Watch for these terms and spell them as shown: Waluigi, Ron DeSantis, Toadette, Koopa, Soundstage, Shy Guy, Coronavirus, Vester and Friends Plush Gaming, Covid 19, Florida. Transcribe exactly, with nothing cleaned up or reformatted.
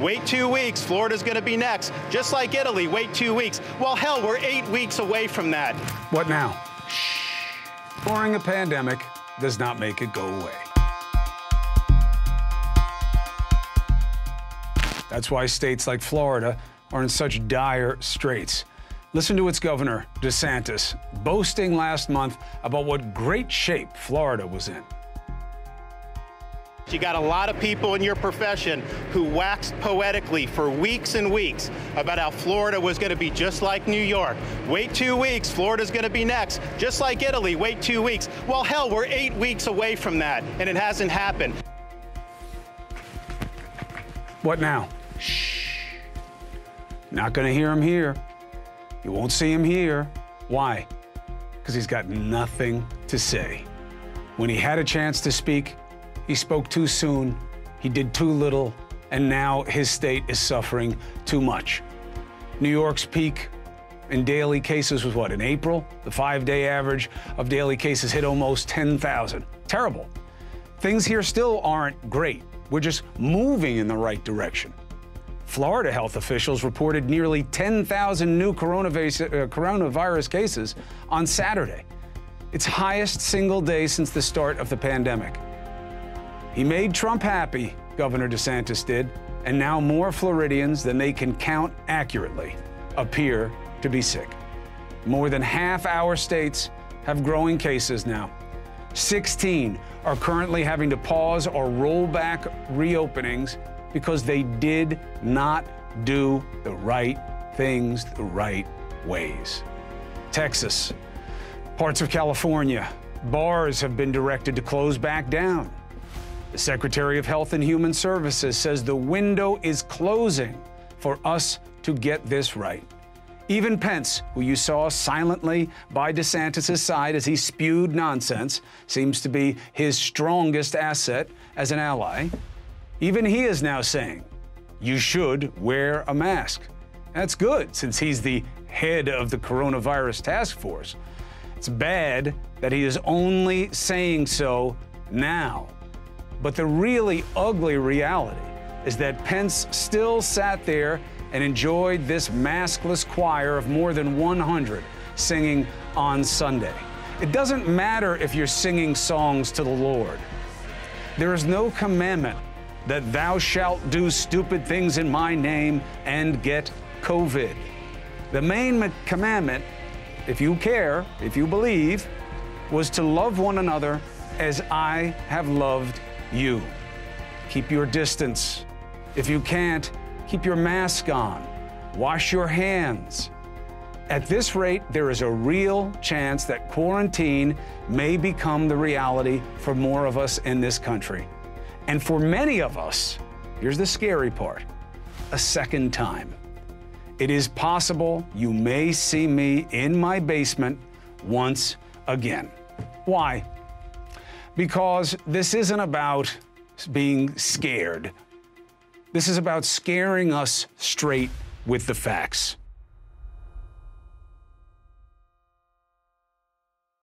Wait two weeks, Florida's gonna be next. Just like Italy, wait two weeks. Well, hell, we're eight weeks away from that. What now? Shh. Ignoring a pandemic does not make it go away. That's why states like Florida are in such dire straits. Listen to its governor, DeSantis, boasting last month about what great shape Florida was in. You got a lot of people in your profession who waxed poetically for weeks and weeks about how Florida was going to be just like New York. Wait two weeks, Florida's going to be next. Just like Italy, wait two weeks. Well, hell, we're eight weeks away from that, and it hasn't happened. What now? Shh. Not going to hear him here. You won't see him here. Why? Because he's got nothing to say. When he had a chance to speak, he spoke too soon, he did too little, and now his state is suffering too much. New York's peak in daily cases was what, in April? The five-day average of daily cases hit almost ten thousand. Terrible. Things here still aren't great. We're just moving in the right direction. Florida health officials reported nearly ten thousand new coronavirus cases on Saturday, its highest single day since the start of the pandemic. He made Trump happy, Governor DeSantis did, and now more Floridians than they can count accurately appear to be sick. More than half our states have growing cases now. sixteen are currently having to pause or roll back reopenings because they did not do the right things the right ways. Texas, parts of California, bars have been directed to close back down. The Secretary of Health and Human Services says the window is closing for us to get this right. Even Pence, who you saw silently by DeSantis' side as he spewed nonsense, seems to be his strongest asset as an ally. Even he is now saying, you should wear a mask. That's good, since he's the head of the coronavirus task force. It's bad that he is only saying so now. But the really ugly reality is that Pence still sat there and enjoyed this maskless choir of more than one hundred singing on Sunday. It doesn't matter if you're singing songs to the Lord. There is no commandment that thou shalt do stupid things in my name and get COVID. The main commandment, if you care, if you believe, was to love one another as I have loved you. Keep your distance. If you can't, keep your mask on. Wash your hands. At this rate, there is a real chance that quarantine may become the reality for more of us in this country. And for many of us, here's the scary part, a second time. It is possible you may see me in my basement once again. Why? Because this isn't about being scared. This is about scaring us straight with the facts.